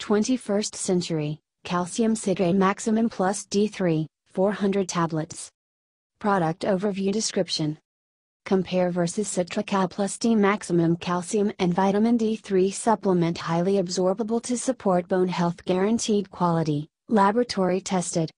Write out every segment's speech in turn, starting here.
21st Century, Calcium Citrate Maximum + D3, 400 tablets. Product overview description. Compare versus CitraCal + D Maximum Calcium and Vitamin D3 Supplement, highly absorbable to support bone health, guaranteed quality, laboratory tested.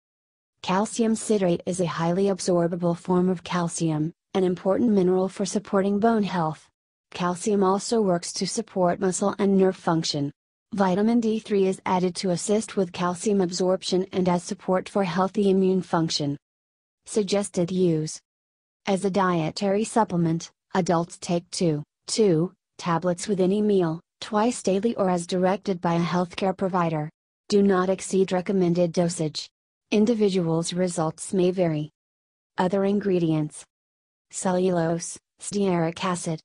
Calcium citrate is a highly absorbable form of calcium, an important mineral for supporting bone health. Calcium also works to support muscle and nerve function. Vitamin D3 is added to assist with calcium absorption and as support for healthy immune function. Suggested use. As a dietary supplement, adults take 2 tablets with any meal, twice daily or as directed by a healthcare provider. Do not exceed recommended dosage. Individuals' results may vary. Other ingredients. Cellulose, stearic acid.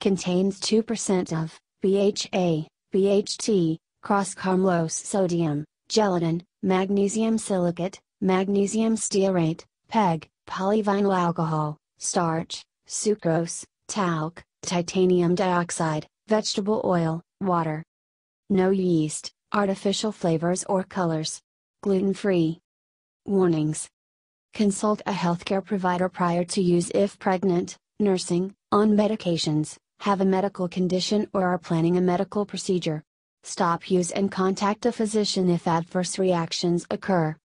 Contains 2% of BHA, BHT, cross-harmlose sodium, gelatin, magnesium silicate, magnesium stearate, PEG, polyvinyl alcohol, starch, sucrose, talc, titanium dioxide, vegetable oil, water. No yeast, artificial flavors or colors. Gluten-free. Warnings. Consult a healthcare provider prior to use if pregnant, nursing, on medications, have a medical condition or are planning a medical procedure. Stop use and contact a physician if adverse reactions occur.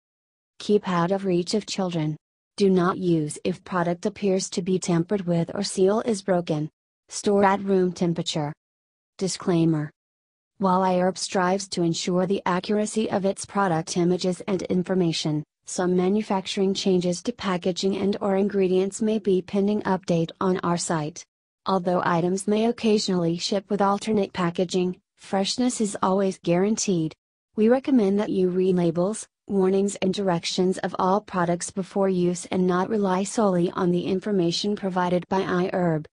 Keep out of reach of children. Do not use if product appears to be tampered with or seal is broken. Store at room temperature. Disclaimer. While iHerb strives to ensure the accuracy of its product images and information, some manufacturing changes to packaging and/or ingredients may be pending update on our site. Although items may occasionally ship with alternate packaging, freshness is always guaranteed. We recommend that you read labels, warnings and directions of all products before use and not rely solely on the information provided by iHerb.